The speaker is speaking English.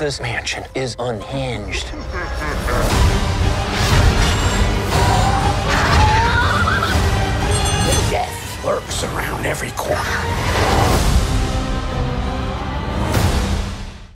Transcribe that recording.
This mansion is unhinged. Death lurks around every corner.